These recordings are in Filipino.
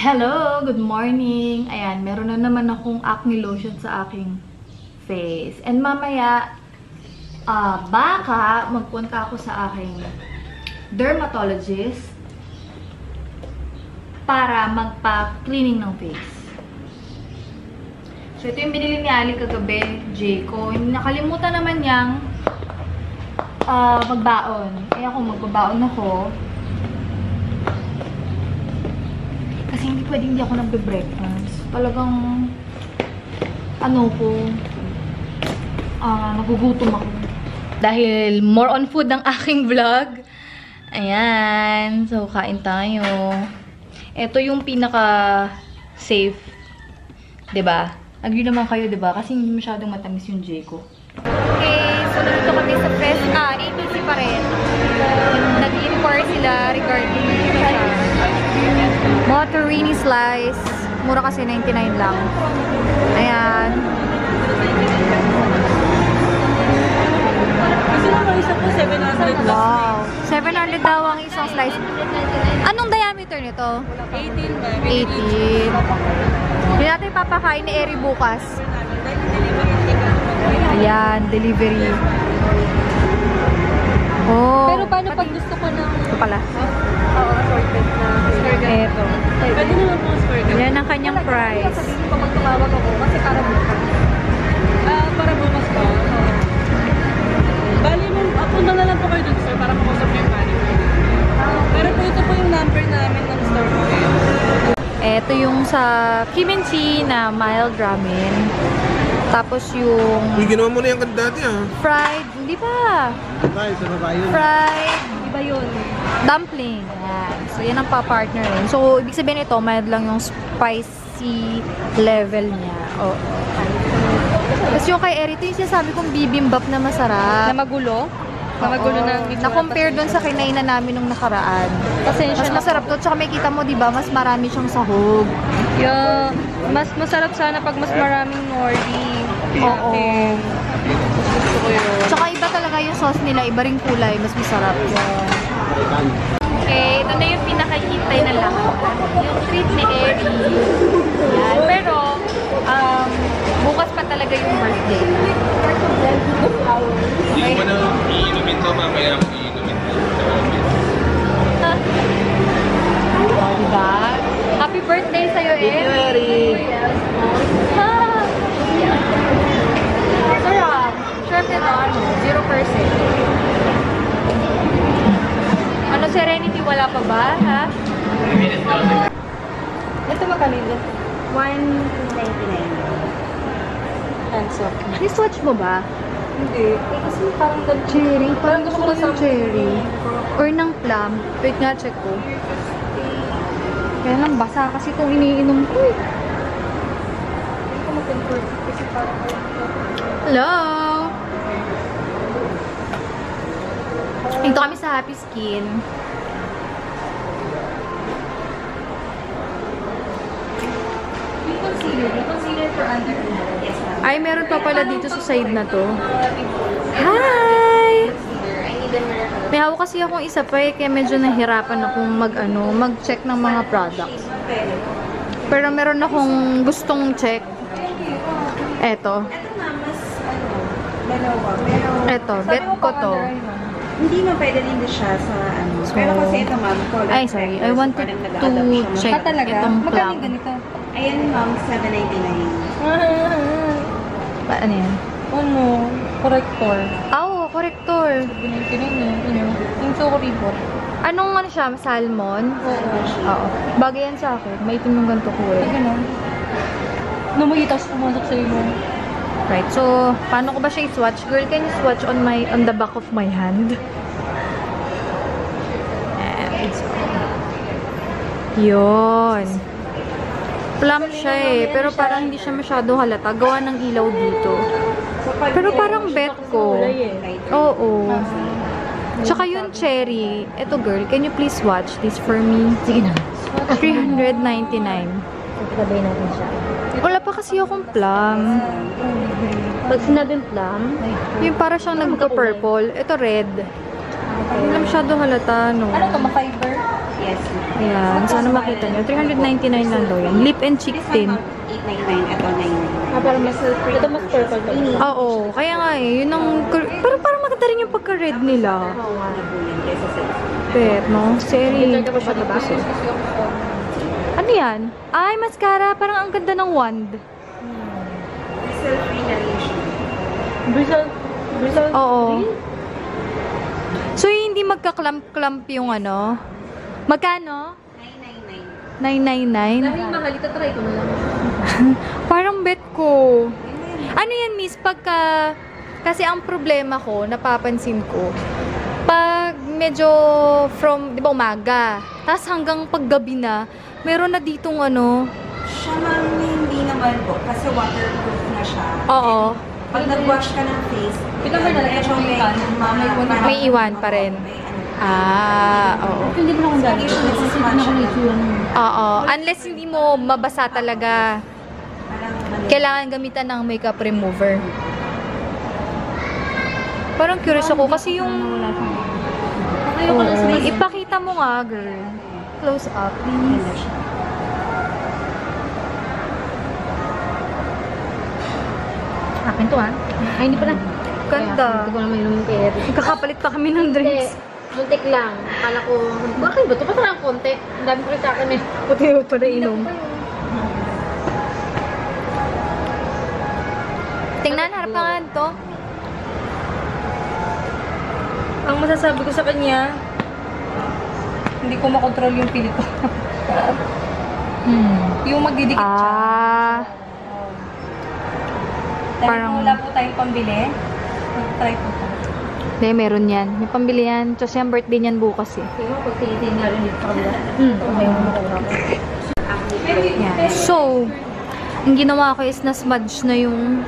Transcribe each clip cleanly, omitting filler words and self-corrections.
Hello! Good morning! Ayan, meron na naman akong acne lotion sa aking face. And mamaya, baka magpunta ako sa aking dermatologist para magpa-cleaning ng face. So, ito yung binili ni Ali kagabi, Jayco. Nakalimutan naman niyang magbaon. Kaya kung magbabaon ako, kasi hindi pwedeng hindi ako nagbe-breakfast. Talagang, ano ko, nagugutom ako. Dahil more on food ang aking vlog. Ayan. So, kain tayo. Ito yung pinaka-safe. Diba? Agree naman kayo, diba? Kasi hindi masyadong matamis yung Jayco. Okay. So, nandito kami sa press. ATC pa rin. Nag-inquire sila regarding Taterini slice. Mura kasi 99 lang. Ayan. Wow. 700 daw ang isang slice. Anong diameter nito? 18. Hindi natin papakain ni Eri bukas. Ayan. Delivery. Oh. Pero paano pag gusto ko ng... Ito pala. Oo, assorted na. Eto. Pwede na lang po assorted. Yan ang kanyang price. Sabihin pa magtumawag ako kasi para bukas. Para bukas ko. Bali, punta na lang po kayo dun, sir, para makusap yung manager. Pero po ito po yung number namin ng store ko. Eto yung sa kimchi na mild ramen. Tapos yung... Uy, ginawa mo na yung kandati, ah. Fried. Hindi pa. Fried. Sa baba yun. Fried. Iba yun. Dumpling. Ayan. So, yan ang pa-partner yun. So, ibig sabihin ito, mild lang yung spicy level niya. Oo. Tapos yung kay Eri, ito yung sinasabi kong bibimbap na masarap. Na magulo? Na magulo ng ito. Na-compare dun sa kinainan namin nung nakaraan. Mas masarap to. Tsaka may kita mo, diba, mas marami siyang sahog. Yeah. Mas masarap sana pag mas maraming nori. Oo. Gusto ko yun. Tsaka iba talaga yung sauce nila. Iba rin kulay. Mas masarap. Okay. Ito na yung pinakahintay na lang. Yung treat ni Eri. Yan. Pero, bukas pa talaga yung birthday. Hindi mo na iinumin ko. Mamaya ako iinumin ko. Diba? Happy birthday sa'yo, Eri. Thank you, Eri. Ano, Serenity, wala pa ba, ha? Ito ba kanina? 1.99. Hands up. Swatch mo ba? Hindi. Kasi parang dal cherry. Parang gusto ko ng cherry. Or ng plum. Wait nga, check ko. Kaya lang, basa kasi itong iniinom ko, eh. Hello? Dito kami sa Happy Skin. Concealer for under. Ay, meron pa pala dito sa side na to. Hi! May hawak kasi akong isa pa, eh, kaya medyo nahirapan akong mag-check ng mga products. Pero meron akong gustong check. Eto. Eto, bet ko to. Hindi mo pwede din siya sa ano. So, pero kasi ito, ma'am, color. Ay, sorry. I wanted to check itong plum. Ayan, ma'am, 799. Ano yan? Ano? Corrector. Oo, corrector. Yung sorry po. Anong ano siya? Salmon? Oo. Bagay yan sa akin. May itim ng ganito ko, eh. Ay, ganun. Namayitas pumasok sa'yo mo. Right. So, paano ko ba siya i-swatch? Girl, can you swatch on the back of my hand? Yun. Plum siya, eh. Pero parang hindi siya masyado halata. Gawa ng ilaw dito. Pero parang bet ko. Oo. Tsaka yun, cherry. Eto, girl, can you please swatch this for me? Sige na. 399. Pagkabay natin siya. Wala pa kasi akong plum. Pag sinabing plum, yung para siyang nagka-purple. Ito red. Hindi na masyado halata, no? Ano ito? Mafiber? Ayan, sana makita nyo. 399 lang daw yan. Lip and cheek tint. 899, ito 999. Ah, parang mas purple. Ito mas purple. Oo, kaya nga eh. Yun ang... Pero parang maganda rin yung pagka-red nila. Pero, seri. Ano yan? Ay, mascara. Parang ang ganda ng wand. Bristle-free na rin siya. Bristle-free? Oo. So, hindi magka-clump-clump yung ano? Magkano? 999. 999? Daming mahal. Ito, try ko na lang. Parang bet ko. Ano yan, miss? Pagka... Kasi ang problema ko, napapansin ko, pag medyo from, di ba, umaga, tapos hanggang paggabi na, meron na ditong ano. Siya, ma'am, hindi naman po. Kasi waterproof na siya. Oo. And, pag nag-wash ka ng face, medyo may iwan pa rin. Ah, oo. Hindi mo na kung dali. Oo. Unless hindi mo mabasa talaga, kailangan gamitan ng makeup remover. Parang curious ako kasi yung... Oo. Ipakita mo nga, girl. Close up. Please. Akin to, ha? Ay, hindi pa na. Ganda. Hindi ko naman yung pera. Kakapalit pa kami ng drinks. Muntik lang. Akala ko, bakit ba ito? Ba't lang konti? Ang dami ko rin sa akin eh. Puti ko pa na inom. Tingnan, harap ka nga ito. Ang masasabi ko sa kanya, hindi ko makontrol yung pilit ko. Yung magdidikit siya. Dahil wala po tayong pambili, mag-try po ito. Hindi, meron yan. May pambili yan. Tapos yung birthday niyan bukas eh. So, ang ginawa ko is nasmudge na yung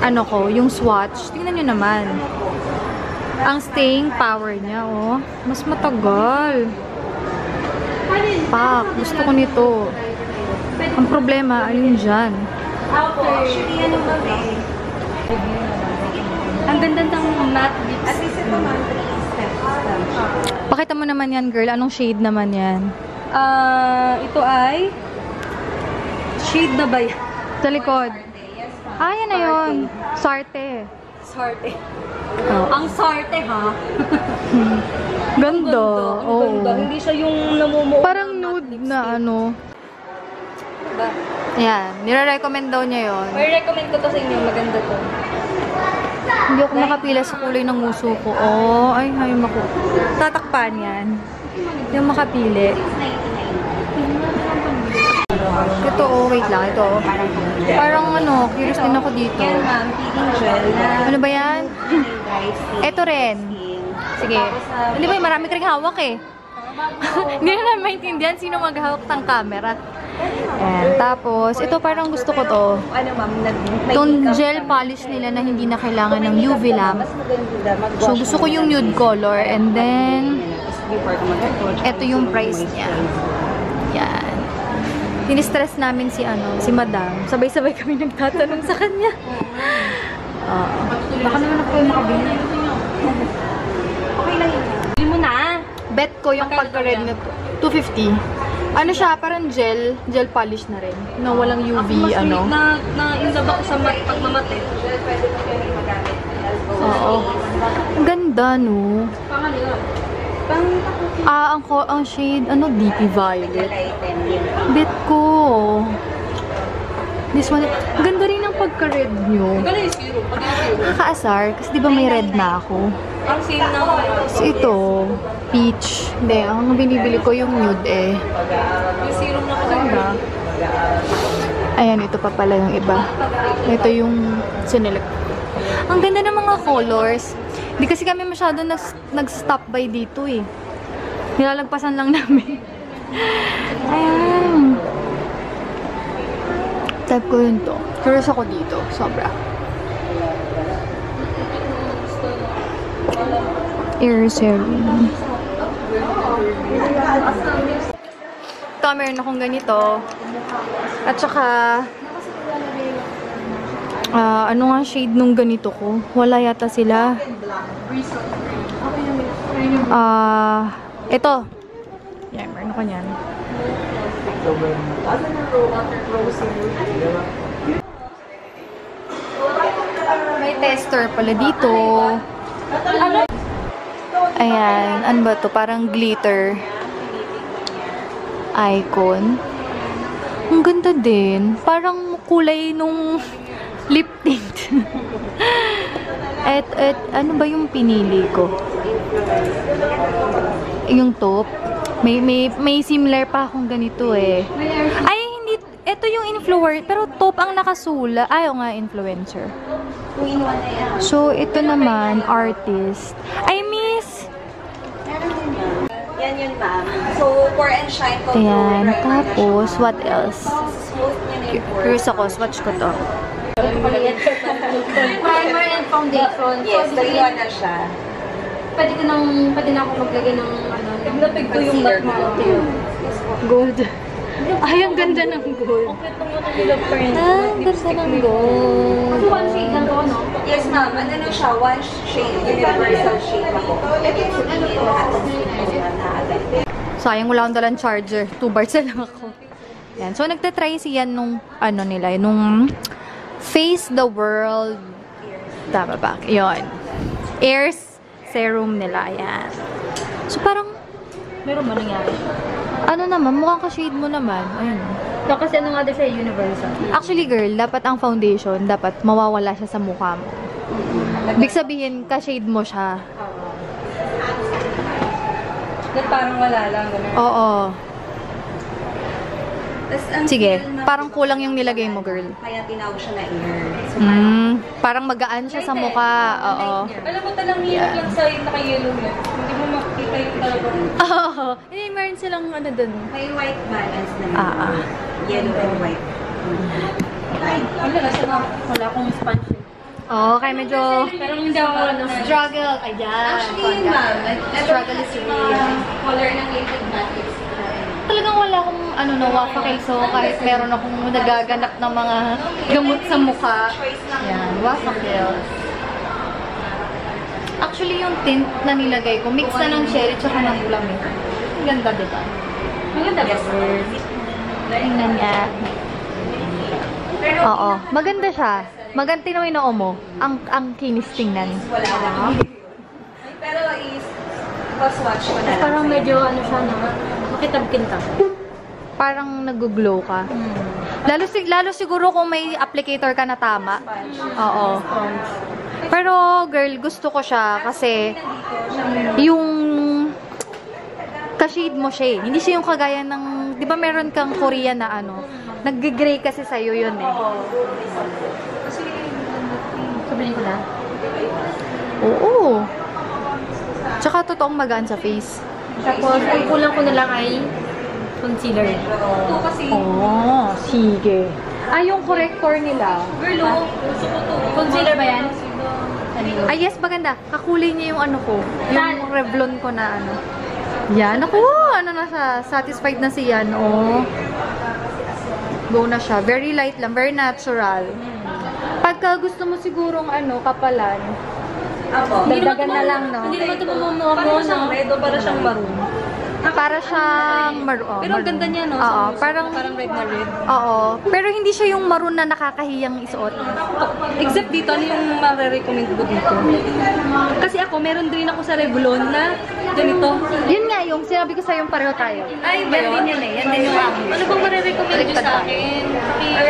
ano ko, yung swatch. Tingnan nyo naman. Ang staying power niya, oh. Mas matagal. Pak, gusto ko nito. Ang problema, ayun dyan. Actually, yan ang babi. Ang ganda ng matte lips. At least ito, ma'am, 3 steps. Pakita mo naman yan, girl. Anong shade naman yan? Ito ay... Shade na ba yan? Sa likod. Ah, yan na yun. Sarte. Sarte. Ang sarte, ha? Ganda. Ganda. Hindi siya yung namumuo. Parang nude na ano. Diba? Yan. Nire-recommend daw niya yun. Nire-recommend ko to sa inyo. Maganda to. Hindi ako makapila sa kulay ng uso ko. Oh, ay, hayo mako. Tatakpan yan. Hindi ako makapili. Ito, oh, wait lang. Ito, oh. Parang ano, curious din ako dito. Ano ba yan? Ito rin. Sige. Hindi ba, marami ka rin hawak eh. Hindi na naman maintindihan sino maghahawak ng camera. And, tapos, ito parang gusto ko to. Itong gel polish nila na hindi na kailangan ng UV lamp. So, gusto ko yung nude color. And then, ito yung price niya. Yan. Dinistress namin si, ano, si madam. Sabay-sabay kami nagtatanong sa kanya. Baka naman ako yung makabili. Okay lang yun. Bili mo na. Bet ko yung pagka-red na to. 250. Ano siya, parang gel polish na rin. Na walang UV, ano. Na-inlove ako sa pagmamate. Gel, pwede mo kayo magamit. Oo. Ang ganda, no? Pangalila. Ah, ang shade, ano, DP Violet. Bet ko. This one, ganda rin ang pagka-red nyo. Nakakaasar, kasi di ba may red na ako. Ang same na ako. So, ito, peach. Hindi, ang binibili ko yung nude eh. Yung serum na kasi ba? Ayan, ito pa pala yung iba. Ito yung sinilip. Ang ganda ng mga colors. Hindi kasi kami masyado nag-stop by dito eh. Nilalagpasan lang namin. Ayan. Type ko yun to. Curious ako dito. Sobra. Air serum. Ito, meron akong ganito. At saka, ano nga shade nung ganito ko? Wala yata sila. Ito. Yeah, meron ako niyan. May tester pala dito. Ayan. Ano ba to? Parang glitter icon. Ang ganda din. Parang kulay nung lip tint. At ano ba yung pinili ko? Yung top. May similar pa akong ganito eh. Ay, hindi. Ito yung influencer. Pero top ang nakasula. Ayaw nga, influencer. So, ito naman, artist. I miss! Yan yun, ma'am. So, pour and shine ko. Ayan. Tapos, what else? Curious ako. Swatch ko to. Primer and foundation. Yes, dalawa na siya. Pwede na ako maglagay ng ano. Naglapig ko yung back mo. Gold. Ay, ang ganda ng gold. Ang ganda ng gold. One shade lang ko, no? Yes, ma'am. Ano na siya? One shade. Universal shade ako. Sayang, wala akong dalang charger. 2 bars na lang ako. Yan. So, nagtatry siya nung ano nila. Nung Face the World. Tama ba? Yun. Airs. Serum nila, ayan. So, parang... Meron ba nangyari? Ano naman, mukhang ka-shade mo naman. Ayun. No, kasi ano nga din siya, universal. Actually, girl, dapat ang foundation, dapat mawawala siya sa mukha mo. Ibig sabihin, ka-shade mo siya. That parang wala lang. Oo. Sige, parang kulang yung nilagay mo, girl. Kaya tinawag siya na air. So, parang magaan siya sa mukha. Oo. Alam mo talang hirap lang sa naka-yellow yun. Hindi mo makikita yung talagang... Oo. Hindi, meron silang ano dun. May white balance na yun. Yellow and white. Wala na siya. Wala akong sponge. Oo, kaya medyo... Parang hindi ako struggle. Ayan. Actually, yun ma'am. Struggle is real. Color ng liquid matte. Talagang wala akong ano na wafakeso kahit meron akong nagaganap ng mga gamot sa mukha. Ayan, wafakeso. Actually, yung tint na nilagay ko, mix na ng cherry tsaka ng ulam eh. Ang ganda, diba? Maganda ba? Tingnan niya. Oo, maganda siya. Maganda yung inoo mo. Ang kinis tingnan. Wala lang. Pero is, paswatch ko na lang. Parang medyo ano siya naman. Kitab-kintab. Parang nag-glow ka. Lalo siguro kung may applicator ka na tama. Oo. Pero, girl, gusto ko siya kasi yung ka-shade mo siya eh. Hindi siya yung kagaya ng, di ba meron kang Korean na ano, nag-gray kasi sa'yo yun eh. Sabihin ko na? Oo. Tsaka totoong magaan sa face. Tapos, ang kulang ko na lang ay concealer. Ito kasi. Oo, sige. Ay, yung corrector nila. Girl, gusto ko to. Concealer ba yan? Ay, yes, maganda. Kakulay niya yung ano ko. Yung Revlon ko na ano. Yan, ako. Ano na siya. Satisfied na siya. Oo. Go na siya. Very light lang. Very natural. Pagka gusto mo sigurong ano, kapalan. Dagdagan na lang, no? Hindi naman ito mamumuha mo, no? Para siyang maroon. Para siyang maroon. Pero ang ganda niya, no? Oo, parang red na red. Oo, pero hindi siya yung maroon na nakakahiyang isuot. Except dito, ano yung marirecommend ko dito? Kasi ako, meron din ako sa Revlon na ganito. Yun nga, yung sinabi ko sa'yo, pareho tayo. Ay, yan din yun eh. Yan din yung akin. Ano bang marirecommend nyo sa akin? Ito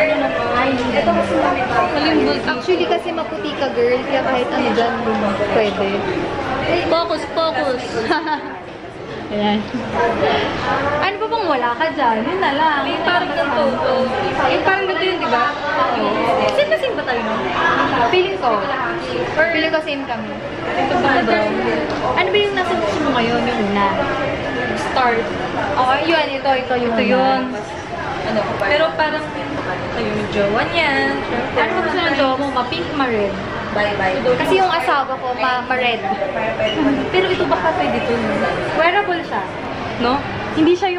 kasi malimbot. Actually kasi maputi ka, girl. Kaya kahit ano dyan, pwede. Focus, focus. Ayan. Ano ba bang wala ka dyan? Yun na lang. Eh, parang ganito. Eh, parang ganito yun, di ba? Same na same ba tayo? Feeling ko. Feeling ko same kami. Ito ba ba? Ano ba yung nasa gusto mo ngayon? Yung una? Start. Oo, yun. Ito yun. Ito yun. Pero parang yung jowa niya. Ano ba gusto ng jowa mo? Ma-pink, ma-red. Kasi yung asawa ko, ma-red. Pero ito baka pwede to. Wearable siya. No? Hindi siya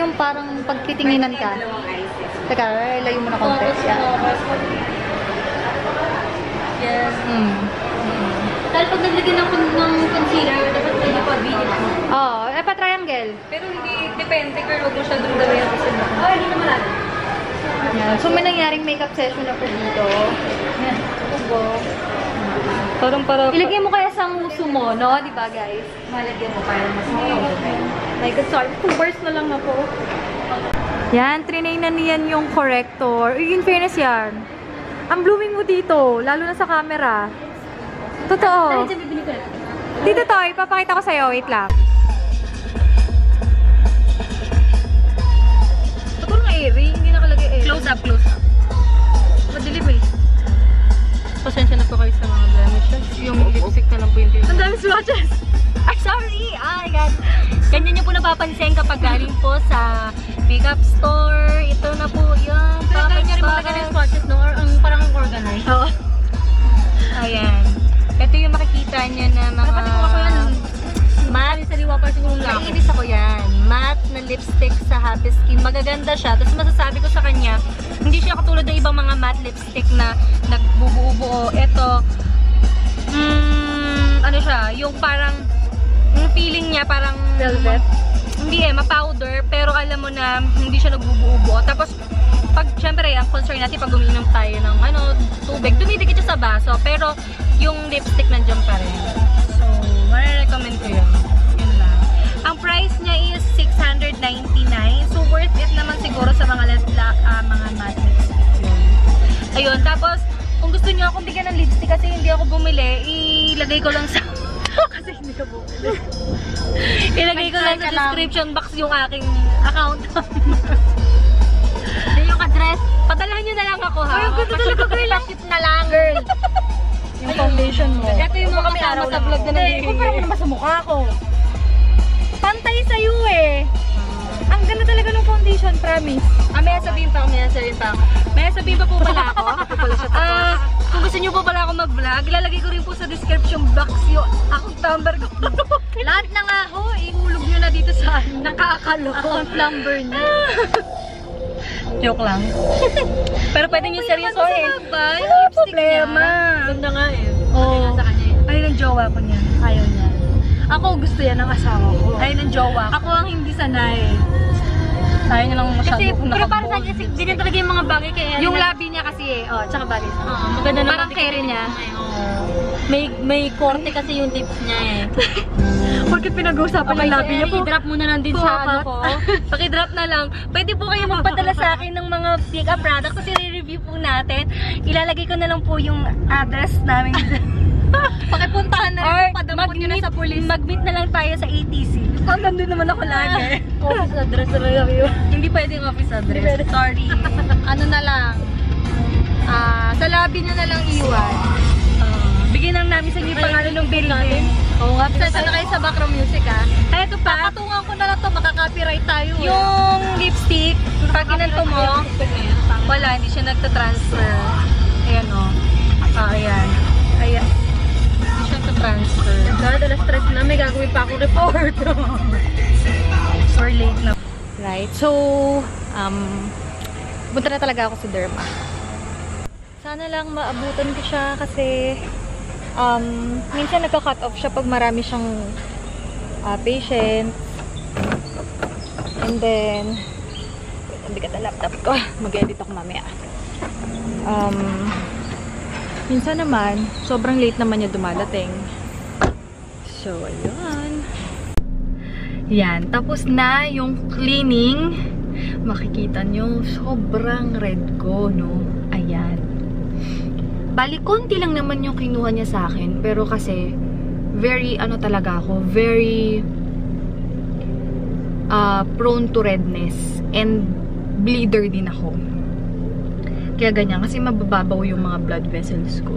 yung parang pagtitinginan ka. Teka, layo mo na konti. Yes. Dahil pag naglagay ng concealer, dapat pwede pa-bigit mo. Oo, eh pa-triangle. Pero hindi, depende girl, wag mo siya dumdamayan kasi na. Oh, hindi naman natin. Yan. So, may nangyaring makeup session na po dito. Yan. Tubo. Parang para... Ilagay mo kaya sa uso mo, no? Diba, guys? Malagyan mo para mas okay. Like, sorry. 2 bars na lang ako. Yan. Trinay na niyan yung corrector. Uy, in fairness yan. Ang blooming mo dito. Lalo na sa camera. Totoo. Dito to, ipapakita ko sa'yo. Wait lang. Ito nga earring. Hindi nakalagay earring. Close up, close up. Madilim eh. Pasensya na po kayo sa mga blemishes. Yung lipstick na lang po yung ang dami swatches! I'm sorry! Oh my God! Ganyan nyo po napapansin kapag galing po sa makeup store. Ito na po yun. Pero galing nyo rin matagal yung swatches, no? Or, parang organized. Oo. Ayan. Ito yung makikita nyo na mga... Napatiwa ko yan. Matte. Sariwa pa siguro lang. Naiinis ako yan. Matte na lipstick sa Happy Skin. Magaganda siya. Tapos masasabi ko sa kanya, hindi siya katulad ng ibang mga matte lipstick na nagbubuo-buo. Ito, ano siya, yung parang, yung feeling niya parang... Velvet? Hindi eh, ma-powder. Pero alam mo na, hindi siya nagbubuo-buo. Tapos, pag, syempre, ang concern natin, pag uminom tayo ng, ano, tubig, dumidikit siya sa baso. Pero, yung lipstick nandiyan pa rin. So, mare-recommend ko yun. Ang price niya is 699. So, worth it naman siguro sa mga matte lipstick yun. Ayun, tapos, kung gusto niyo akong bigyan ng lipstick kasi hindi ako bumili, ilagay ko lang sa... kasi hindi ka bumili. Ilagay ko lang sa description box yung aking account. Hindi yung address. Padalahan niyo na lang ako ha. Ay, ang ganda talaga girl. Pasit na lang girl. Yung foundation mo. Ito yung mga kasama sa vlog na nangyayari. Kung parang naman sa mukha ko. Pantay sa'yo eh. Ang ganda talaga ng foundation, promise. May sabihin pa ako, May sabihin pa po pala ako. Kung gusto nyo po pala ako mag-vlog, ilalagay ko rin po sa description box yun. Akong number ko. Lahat na nga ako, ihulog nyo na dito sa nakakalo. Account number nyo. Joke lang. Pero pwede nyo seryosohin. Wala problema. Ganda nga eh. Ayun ang jowa ko niya. Ayaw niya. Ako gusto yan ang asawa ko. Ayun ang jowa ko. Ako ang hindi sanay. Ayaw niya lang masyado kung nakapuro. Pero para sa akin, ganyan talaga yung mga bagay kaya. Yung labi niya kasi eh. O, tsaka balis. Maganda naman. Parang carry niya. May korte kasi yung tips niya eh. Bakit pinag-uusapan ng labi niya po? I-drop muna lang din sa ano ko. Pakidrop na lang. Pwede po kayo magpadala sa akin ng mga makeup products kasi re-review po natin. Ilalagay ko na lang po yung address namin. Pakipuntahan na rin. Padampo nyo na sa police. Mag-meet na lang tayo sa ATC. Ang nandun naman ako lagi. Office address na lang yun. Hindi pwedeng office address. Sorry. Ano na lang. Sa labi nyo na lang iwan. Bigyan lang namin sa inyo pangalan ng bill natin. Oo nga. Sana kayo sa background music ha. Ay, ito pa. Patungan ko na lang ito. Makaka-copyright tayo. Yung lipstick, pag ginanto mo, wala. Hindi siya nagtatransfer. Ayan o. Ayan. Ayan. Hindi siya nagtatransfer. Dala stress na. May gagawin pa akong report. Or late na. Right. So, punta na talaga ako sa derma. Sana lang maabutan ko siya kasi... minsan nagka-cut off siya pag marami siyang patient. And then, ang bigat na laptop ko. Mag-edit ako mamaya. Minsan naman, sobrang late naman niya dumadating. So, ayun. Yan. Tapos na yung cleaning. Makikita nyo, sobrang red ko, no? Ayan. Bali, konti lang naman yung kinuha niya sa akin. Pero kasi, very, ano talaga ako, very prone to redness. And bleeder din ako. Kaya ganyan. Kasi mabababaw yung mga blood vessels ko.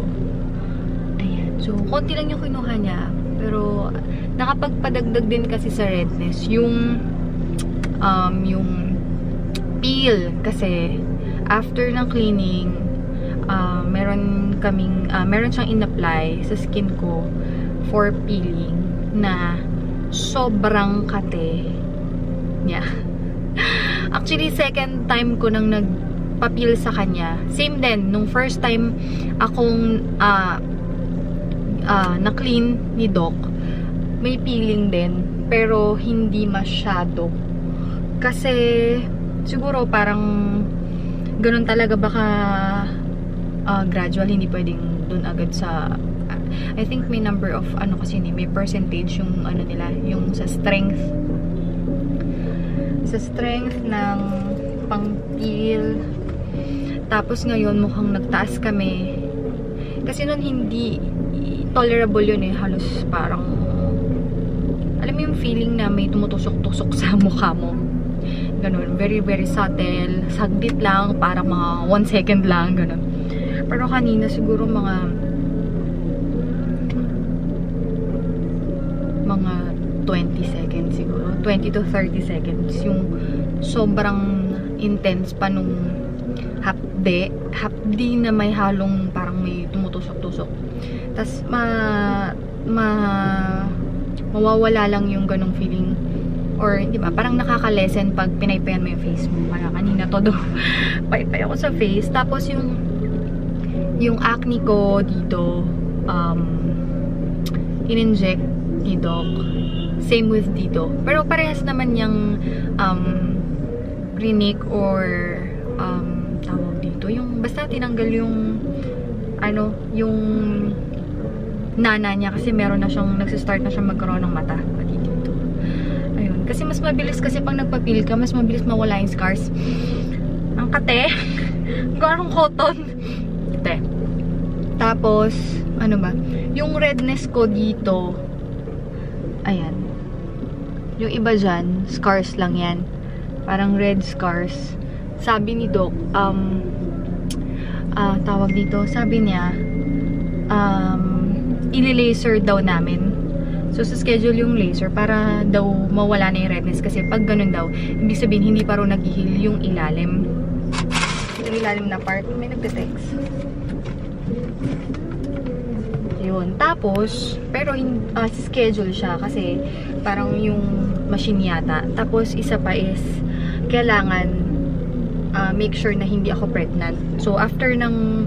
Ayan. So, konti lang yung kinuha niya. Pero, nakapagpadagdag din kasi sa redness. Yung peel. Kasi, after ng cleaning, meron siyang in-apply sa skin ko for peeling na sobrang kate niya. Actually, second time ko nang nagpapil sa kanya. Same din, nung first time akong na-clean ni Doc, may peeling din. pero hindi masyado. Kasi siguro parang ganun talaga, baka gradual, hindi pwedeng dun agad sa I think may number of ano kasi ni, may percentage yung ano nila, yung sa strength. Sa strength ng pang-peel. Tapos ngayon mukhang nagtaas kami. Kasi nun hindi tolerable yun eh, halos parang alam mo yung feeling na may tumutusok-tusok sa mukha mo. Ganun, very very subtle, saglit lang, parang mga 1 second lang, ganun. Pero kanina siguro mga 20 seconds siguro, 20 to 30 seconds yung sobrang intense pa nung hapdi na may halong parang may tumutusok-tusok. Tas mawawala lang yung ganong feeling, or hindi ba, parang nakakalesen pag pinaypayan mo yung face mo. Kaya kanina todo paypay ako sa face, tapos yung acne ko dito, in-inject ni Doc, same with dito, pero parehas naman yung clinic or tawag dito, yung basta tinanggal yung ano, yung nana niya, kasi meron na siyang, nagsistart na siyang magkaroon ng mata pati dito. Ayun, kasi mas mabilis kasi pag nagpapil ka, mas mabilis mawala yung scars. Ang kate garong cotton kate. Tapos ano ba, yung redness ko dito, ayan, yung iba dyan scars lang yan, parang red scars. Sabi ni Doc, tawag dito, sabi niya, ili-laser daw namin. So, sa schedule yung laser para daw mawala na yung redness. Kasi pag ganun daw, ibig sabihin, hindi pa rin nag-heal yung ilalim. Yung ilalim na part, may nagte-text. Yun. Tapos, pero schedule siya kasi parang yung machine yata. Tapos, isa pa is, kailangan make sure na hindi ako pregnant. So, after ng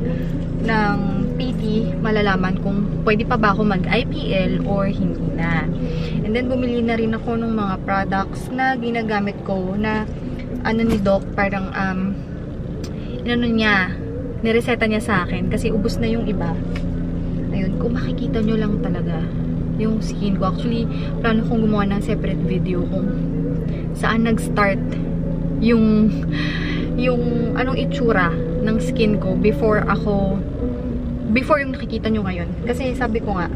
PT, malalaman kung pwede pa ba ako mag-IPL or hindi na. And then, bumili na rin ako ng mga products na ginagamit ko na ano ni Doc, parang inano niya, nireseta niya sa akin kasi ubos na yung iba. Ayun, kung makikita nyo lang talaga yung skin ko. Actually, plano kong gumawa ng separate video kung saan nag-start yung anong itsura ng skin ko before yung nakikita nyo ngayon. Kasi sabi ko nga,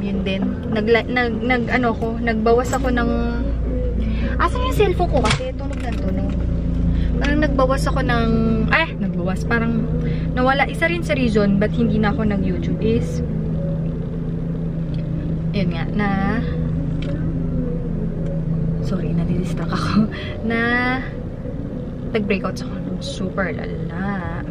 yun din, nagbawas ako ng, asan yung cellphone ko kasi tunog na tunog. Parang nagbawas ako ng, parang nawala. Isa rin sa reason ba't hindi na ako nag-YouTube is, yun nga, na, sorry, nadidistract ako, na, nag-breakouts ako ng super lala.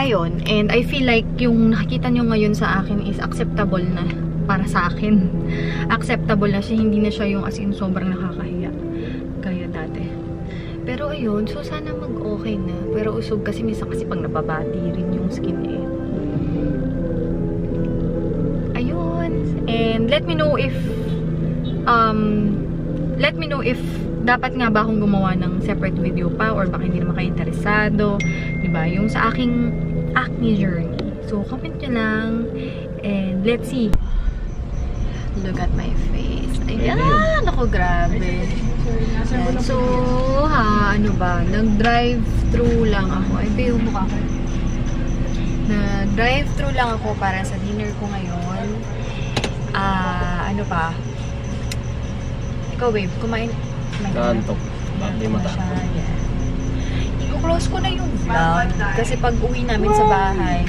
Ayun, and I feel like yung nakikita nyo ngayon sa akin is acceptable na para sa akin. Acceptable na siya, hindi na siya yung as in sobrang nakakahiya kaya dati. Pero ayun, so sana mag-okay na. Pero usog kasi minsan kasi pag nababati rin yung skin eh. Ayun. And let me know if dapat nga ba akong gumawa ng separate video pa or baka hindi naman kayo interesado, 'di ba? Yung sa aking acne journey. So comment nyo lang and let's see. Look at my face. Ayan, ako grabe. And so, nag-drive-thru lang ako. Ay, ba yung mukha ko? Nag-drive-thru lang ako para sa dinner ko ngayon. Ikaw, babe, kumain. Naantok. Bakit mata? I-close ko na yung vlog. Kasi pag uwi namin sa bahay,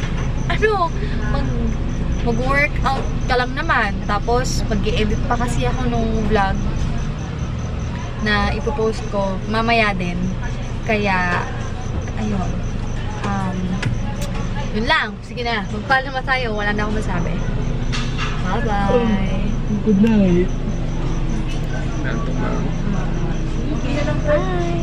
mag-workout ka lang naman. Tapos, mag-i-edit pa kasi ako nung vlog na ipopost ko mamaya din. Kaya, ayun. Yun lang. Sige na. Magpala naman tayo. Wala na akong masabi. Bye-bye. Good night. Nantok na. Bye!